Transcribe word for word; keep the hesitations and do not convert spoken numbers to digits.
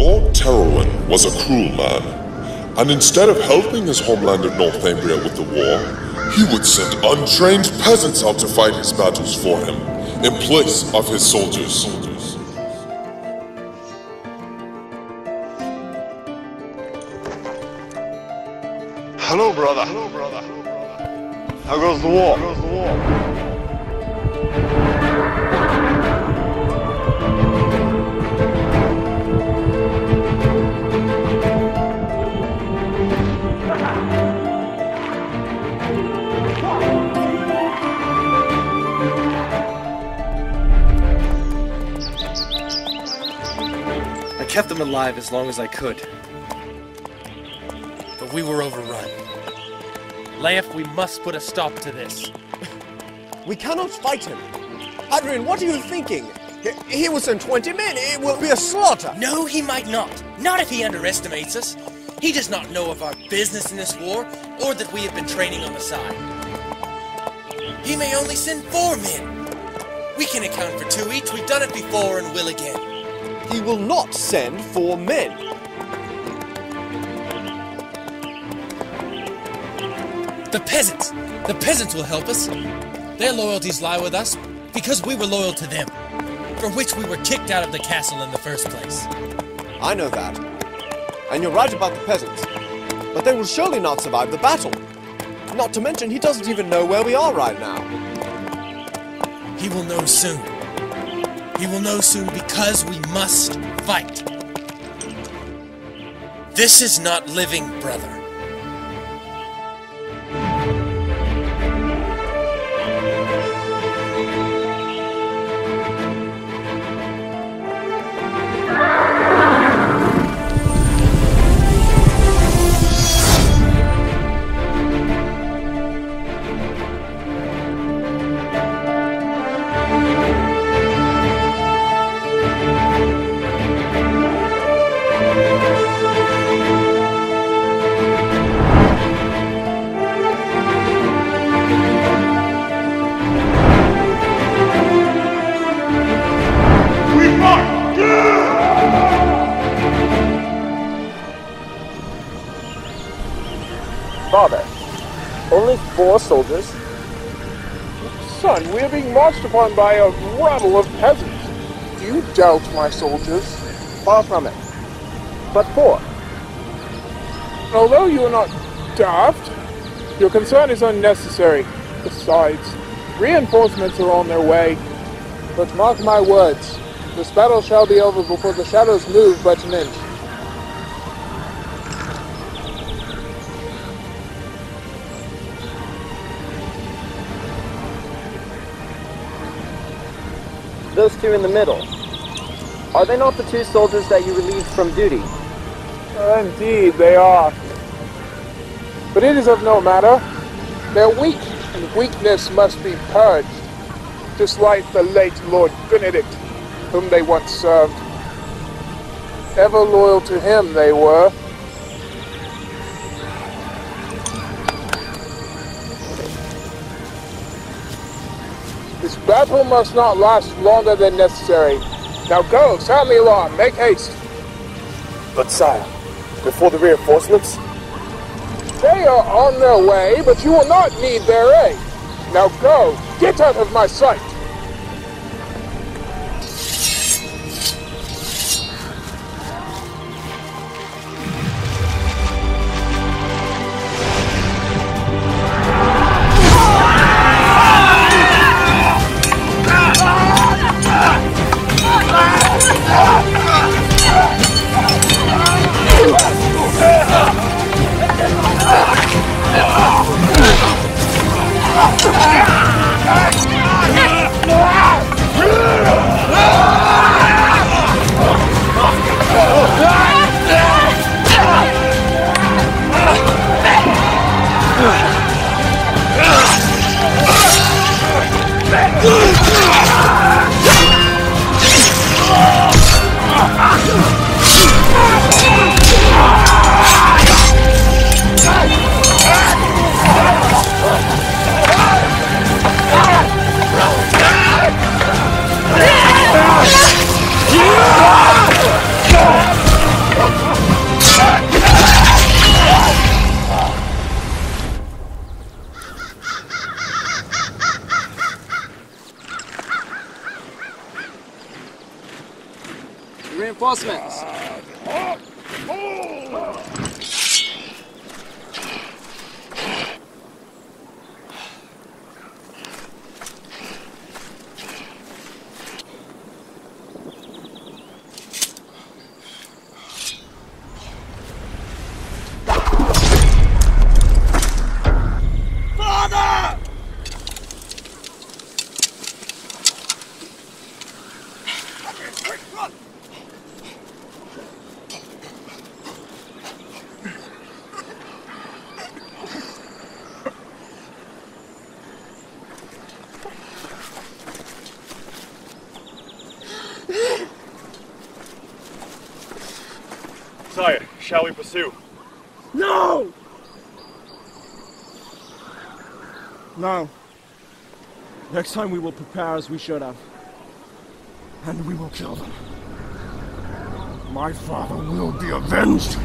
Lord Terrowin was a cruel man, and instead of helping his homeland of Northumbria with the war, he would send untrained peasants out to fight his battles for him, in place of his soldiers. Hello, brother. Hello, brother. How goes the war? How goes the war? I kept them alive as long as I could, but we were overrun. Leif, we must put a stop to this. We cannot fight him. Adrian, what are you thinking? He, he will send twenty men. It will be a slaughter. No, he might not. Not if he underestimates us. He does not know of our business in this war, or that we have been training on the side. He may only send four men. We can account for two each. We've done it before and will again. He will not send four men. The peasants! The peasants will help us. Their loyalties lie with us because we were loyal to them, for which we were kicked out of the castle in the first place. I know that. And you're right about the peasants. But they will surely not survive the battle. Not to mention, he doesn't even know where we are right now. He will know soon. He will know soon, because we must fight. This is not living, brother. Father, only four soldiers? Son, we are being marched upon by a rabble of peasants. You doubt my soldiers? Far from it. But four. Although you are not daft, your concern is unnecessary. Besides, reinforcements are on their way. But mark my words, this battle shall be over before the shadows move but an inch. Those two in the middle. Are they not the two soldiers that you relieved from duty? Indeed, they are. But it is of no matter. They're weak, and weakness must be purged, just like the late Lord Benedict, whom they once served. Ever loyal to him they were. This battle must not last longer than necessary. Now go, sound the alarm, make haste. But sire, before the reinforcements? They are on their way, but you will not need their aid. Now go, get out of my sight. Ah! reinforcements. Shall we pursue? No! No. Next time we will prepare as we should have. And we will kill them. My father will be avenged!